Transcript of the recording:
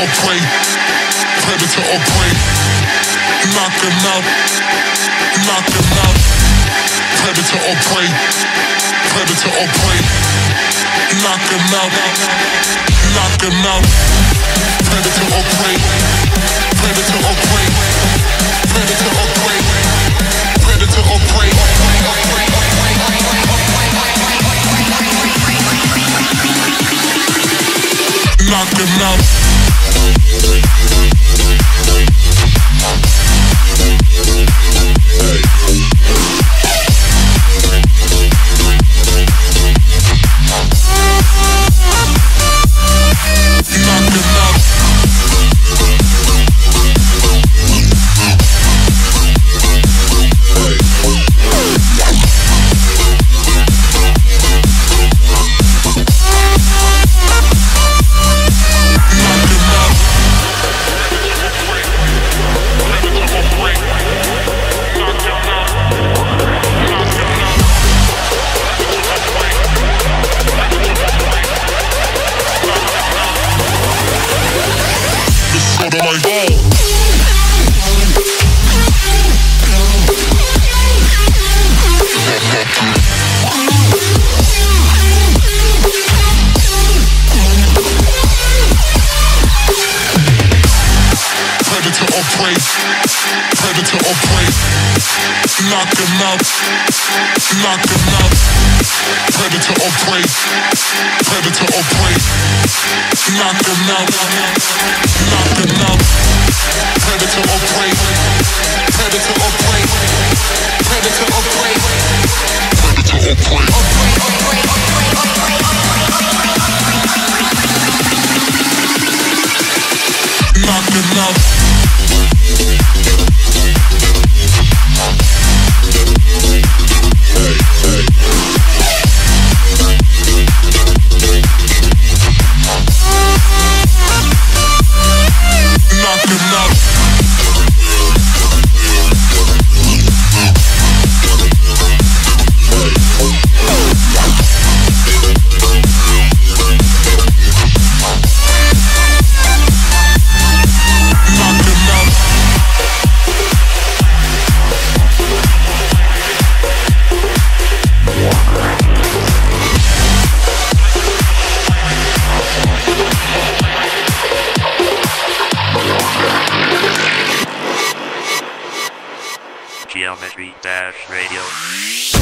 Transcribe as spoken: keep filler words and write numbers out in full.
or prey, predator or prey. Knock them out, knock them out. Predator or prey, predator or prey. Knock them out, knock them out. Predator or prey, predator or prey. Predator or prey, predator or prey. Knock them out. Knock them out, predator or prey, predator or prey. Knock them out, knock them out, predator or prey, predator or prey, predator or prey, predator or prey. Knock them out. Geometry Dash Radio.